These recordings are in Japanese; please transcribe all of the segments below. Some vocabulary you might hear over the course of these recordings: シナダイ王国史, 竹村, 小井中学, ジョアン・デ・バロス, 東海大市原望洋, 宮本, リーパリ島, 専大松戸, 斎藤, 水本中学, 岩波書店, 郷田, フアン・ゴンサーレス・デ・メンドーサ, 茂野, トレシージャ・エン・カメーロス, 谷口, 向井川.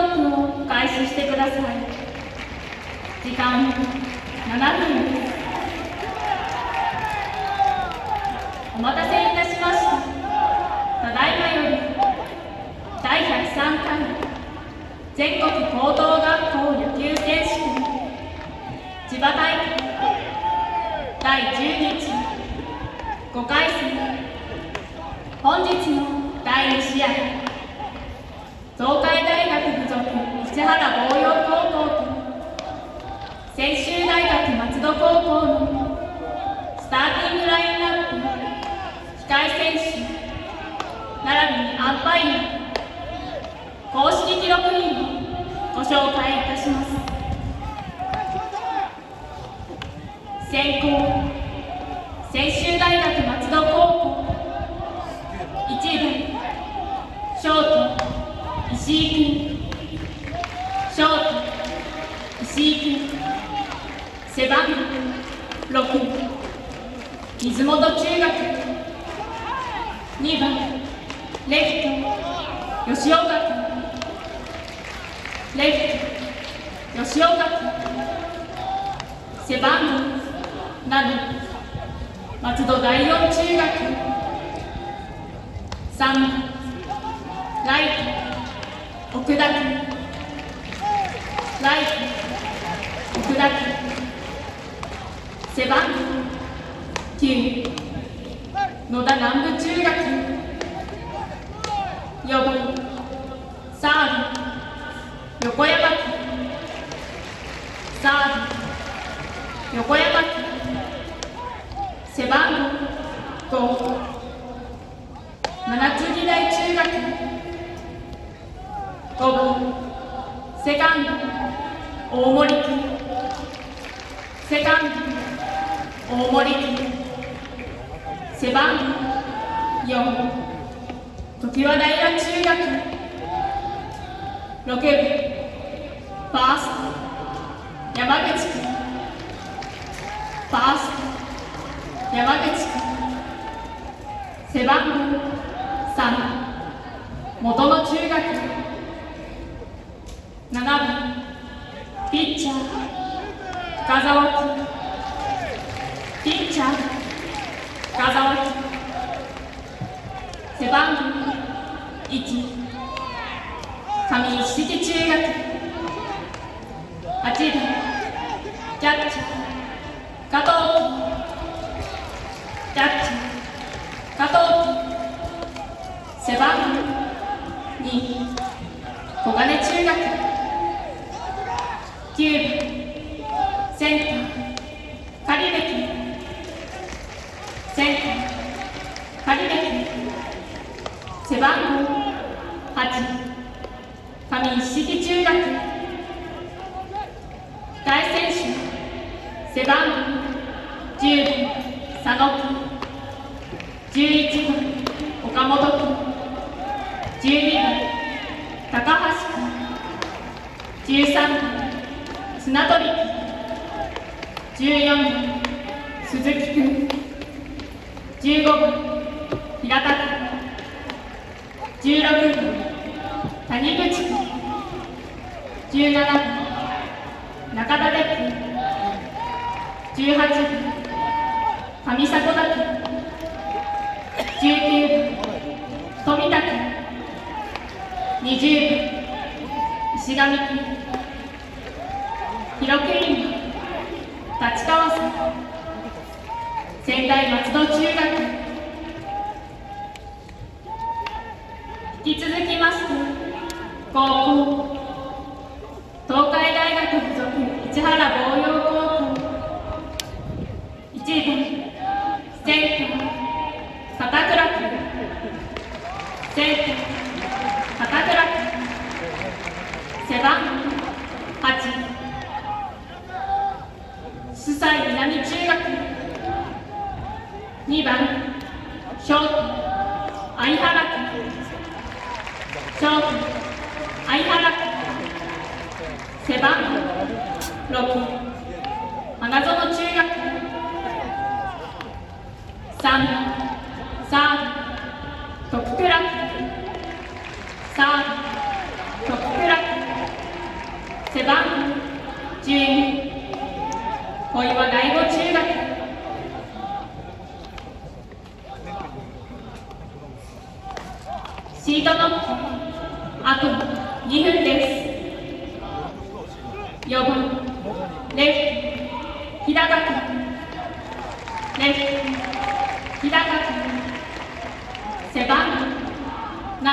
ロックを開始してください。時間7分。お待たせいたしました。ただいまより第103回全国高等学校野球選手権千葉大会第12期5回戦、本日の第2試合、東海大学附属市原望洋高校と専修大学松戸高校のスターティングラインナップ、控え選手並びにアンパイア、公式記録員をご紹介いたします。先攻、専修大学松戸高校、1番ショート石井君、ショート石井君、背番号6、水本中学、2番レフト吉岡君、レフト吉岡君、背番号7、松戸第四中学、3番ライト奥田君、ライト奥田君、背番号9、野田南部中学、4番サード横山君、サード横山君、背番号5、七木台中学、5番セカンド大森君、セカンド大森君、背番号4、常盤平中学、6部ファースト山口君、ファースト山口君、背番号3、茂野中学、7番ピッチャー深沢君、ピッチャー深沢君、背番号1、上一色中学、8番キャッチャー加藤君、キャッチャー加藤君、背番号2、小金中学、9番センター狩部君、センター狩部君、背番号8、上一色中学、大選手背番号10番佐野君、11番岡本君、12番高橋君、13番綱取君、14番鈴木君、15番平田君、16番谷口君、17番中田君、18番上迫田君、19番富田君、20番石上君、記録員は立川さん、仙台松戸中学。引き続きまして後攻、東海大学附属市原望洋高校、1番センター片倉君、センター片倉君、背番号8、須西南中学、2番ショート相原君、ショート相原君、背番号6、花園中学、3番サード徳倉君、サード徳倉君、番順小井中学。 シートのあと2分です。4番レフ日高君、レフ日高君、背番7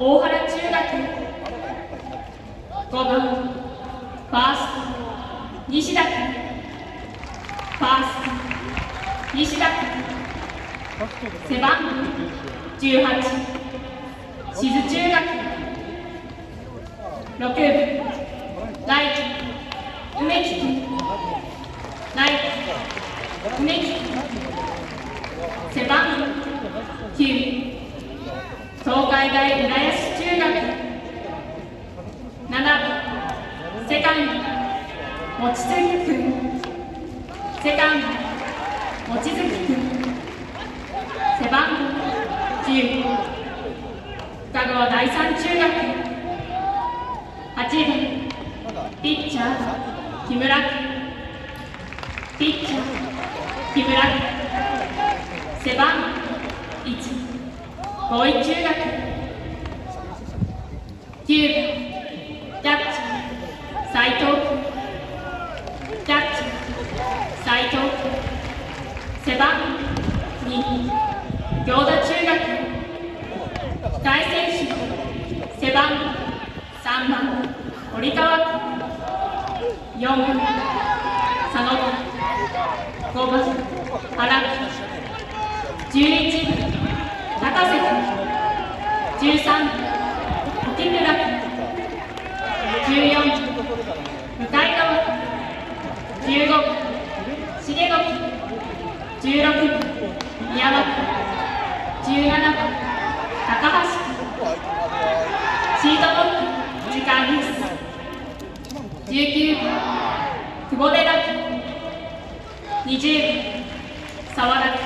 大原中学。5番ファースト西田君、ファースト西田君、背番18志津中学。6番ライト梅木君、ライト梅木君、背番9東海大浦安中学。7番セカンド望月君、セカンド望月君、背番10深川第三中学。8番ピッチャー木村君、ピッチャー木村君、背番1小井中学。9番キャッチャー斎藤君、キャッチャー斎藤君、背番2郷田中学。 大選手背番3番堀川君、4番佐野君、5番原君、11番高瀬君、13番竹村君、14番向井川君、15番茂野君、16番宮本君、17番 高橋シートロック時間です。19番久保寺君、20番沢田